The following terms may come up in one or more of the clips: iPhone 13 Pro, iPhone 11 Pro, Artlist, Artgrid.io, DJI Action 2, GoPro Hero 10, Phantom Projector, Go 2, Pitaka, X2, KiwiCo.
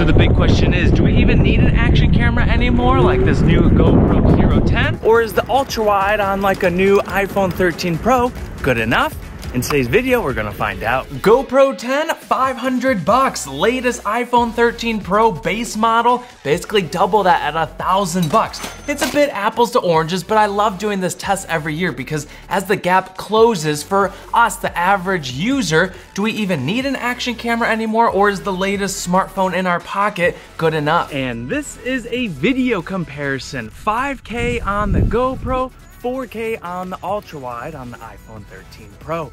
So the big question is, do we even need an action camera anymore, like this new GoPro Hero 10? Or is the ultra wide on like a new iPhone 13 Pro good enough? In today's video, we're gonna find out. GoPro 10, $500, latest iPhone 13 Pro base model, basically double that at $1,000. It's a bit apples to oranges, but I love doing this test every year because as the gap closes for us, the average user, do we even need an action camera anymore, or is the latest smartphone in our pocket good enough? And this is a video comparison, 5K on the GoPro, 4K on the ultra wide on the iPhone 13 Pro.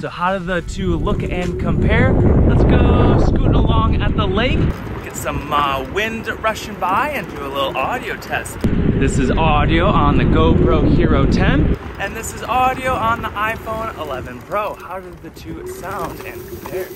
So how do the two look and compare? Let's go scooting along at the lake, get some wind rushing by and do a little audio test. This is audio on the GoPro Hero 10 and this is audio on the iPhone 11 Pro. How do the two sound and compare?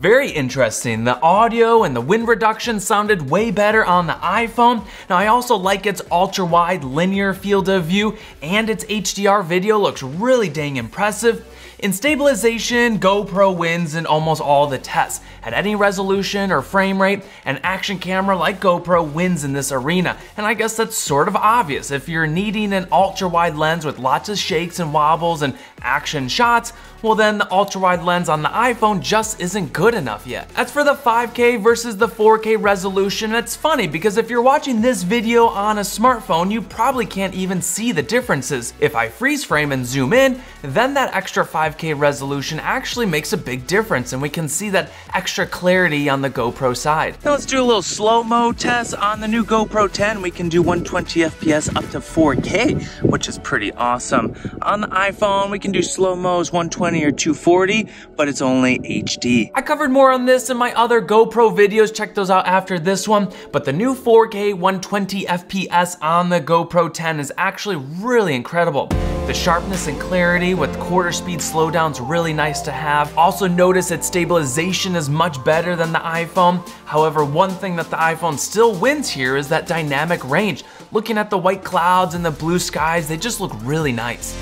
Very interesting. The audio and the wind reduction sounded way better on the iPhone. Now I also like its ultra wide linear field of view and its HDR video looks really dang impressive. In stabilization, GoPro wins in almost all the tests. At any resolution or frame rate, an action camera like GoPro wins in this arena. And I guess that's sort of obvious. If you're needing an ultra-wide lens with lots of shakes and wobbles and action shots, well then the ultra-wide lens on the iPhone just isn't good enough yet. As for the 5K versus the 4K resolution, it's funny because if you're watching this video on a smartphone, you probably can't even see the differences. If I freeze frame and zoom in, then that extra 5K resolution actually makes a big difference and we can see that extra clarity on the GoPro side. Now let's do a little slow-mo test on the new GoPro 10. We can do 120 FPS up to 4K, which is pretty awesome. On the iPhone, we can do slow-mos 120 or 240, but it's only HD. I covered more on this in my other GoPro videos. Check those out after this one, but the new 4K 120 FPS on the GoPro 10 is actually really incredible. The sharpness and clarity with quarter speed slowdowns really nice to have. Also notice that stabilization is much better than the iPhone. However, one thing that the iPhone still wins here is that dynamic range. Looking at the white clouds and the blue skies, they just look really nice.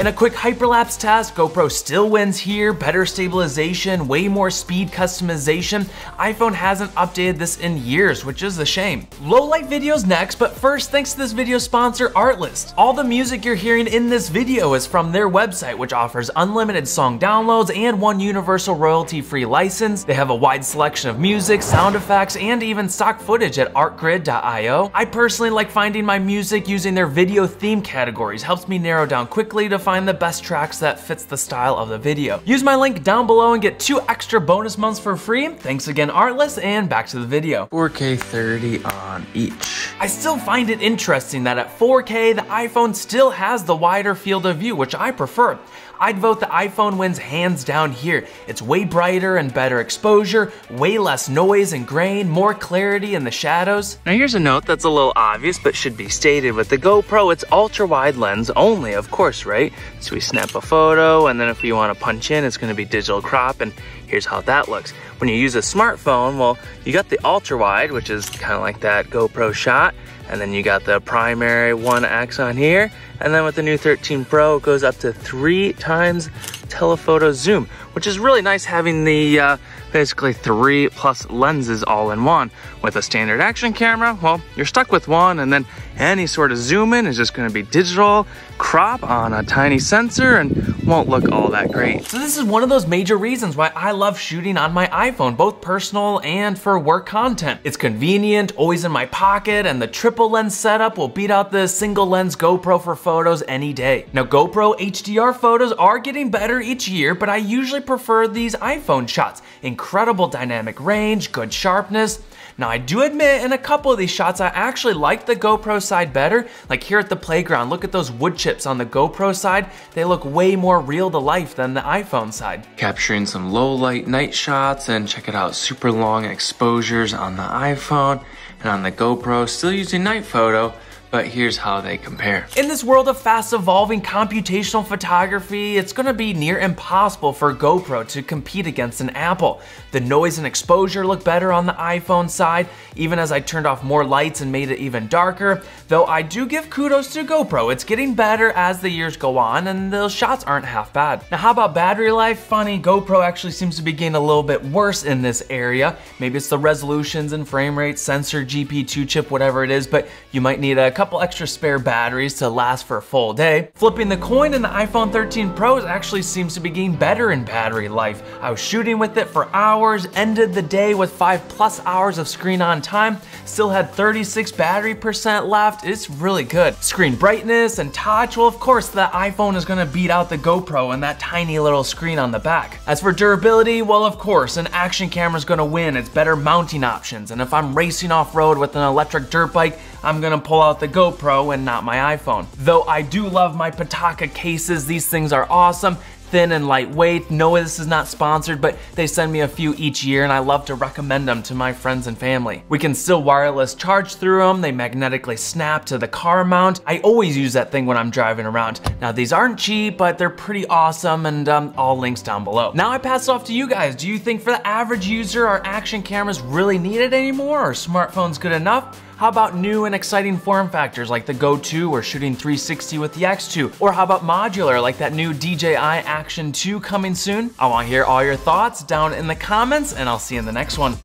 In a quick hyperlapse test, GoPro still wins here, better stabilization, way more speed customization. iPhone hasn't updated this in years, which is a shame. Low light videos next, but first, thanks to this video sponsor, Artlist. All the music you're hearing in this video is from their website, which offers unlimited song downloads and one universal royalty-free license. They have a wide selection of music, sound effects, and even stock footage at Artgrid.io. I personally like finding my music using their video theme categories. Helps me narrow down quickly to find the best tracks that fits the style of the video. Use my link down below and get 2 extra bonus months for free. Thanks again, Artlist, and back to the video. 4K 30 on each. I still find it interesting that at 4K, the iPhone still has the wider field of view, which I prefer. I'd vote the iPhone wins hands down here. It's way brighter and better exposure, way less noise and grain, more clarity in the shadows. Now here's a note that's a little obvious but should be stated. With the GoPro, it's ultra-wide lens only, of course, right? So we snap a photo and then if we want to punch in, it's going to be digital crop and here's how that looks. When you use a smartphone, well, you got the ultra-wide, which is kind of like that GoPro shot, and then you got the primary 1x on here, and then with the new 13 Pro, it goes up to 3 times telephoto zoom, which is really nice having the basically 3+ lenses all in one. With a standard action camera, well, you're stuck with one, and then any sort of zoom in is just gonna be digital crop on a tiny sensor and won't look all that great. So this is one of those major reasons why I love shooting on my iPhone, both personal and for work content. It's convenient, always in my pocket, and the triple lens setup will beat out the single lens GoPro for photos any day. Now GoPro HDR photos are getting better each year, but I usually prefer these iPhone shots. Incredible dynamic range, good sharpness. Now I do admit in a couple of these shots, I actually like the GoPro side better. Like here at the playground, look at those wood chips on the GoPro side. They look way more real to life than the iPhone side. Capturing some low light night shots and check it out, super long exposures on the iPhone and on the GoPro, still using night photo, but here's how they compare. In this world of fast evolving computational photography, it's gonna be near impossible for GoPro to compete against an Apple. The noise and exposure look better on the iPhone side, even as I turned off more lights and made it even darker. Though I do give kudos to GoPro, it's getting better as the years go on and those shots aren't half bad. Now, how about battery life? Funny, GoPro actually seems to be getting a little bit worse in this area. Maybe it's the resolutions and frame rate, sensor, GP2 chip, whatever it is, but you might need a couple extra spare batteries to last for a full day. Flipping the coin, in the iPhone 13 Pro actually seems to be getting better in battery life. I was shooting with it for hours, ended the day with 5+ hours of screen on time, still had 36 battery percent left. It's really good. Screen brightness and touch, well, of course the iPhone is gonna beat out the GoPro and that tiny little screen on the back. As for durability, well, of course, an action camera's gonna win. It's better mounting options, and if I'm racing off-road with an electric dirt bike, I'm gonna pull out the GoPro and not my iPhone. Though I do love my Pitaka cases. These things are awesome. Thin and lightweight. No, this is not sponsored, but they send me a few each year and I love to recommend them to my friends and family. We can still wireless charge through them. They magnetically snap to the car mount. I always use that thing when I'm driving around. Now, these aren't cheap, but they're pretty awesome, and all links down below. Now I pass it off to you guys. Do you think for the average user, are action cameras really needed anymore? Are smartphones good enough? How about new and exciting form factors like the Go 2 or shooting 360 with the X2? Or how about modular like that new DJI Action 2 coming soon? I want to hear all your thoughts down in the comments, and I'll see you in the next one.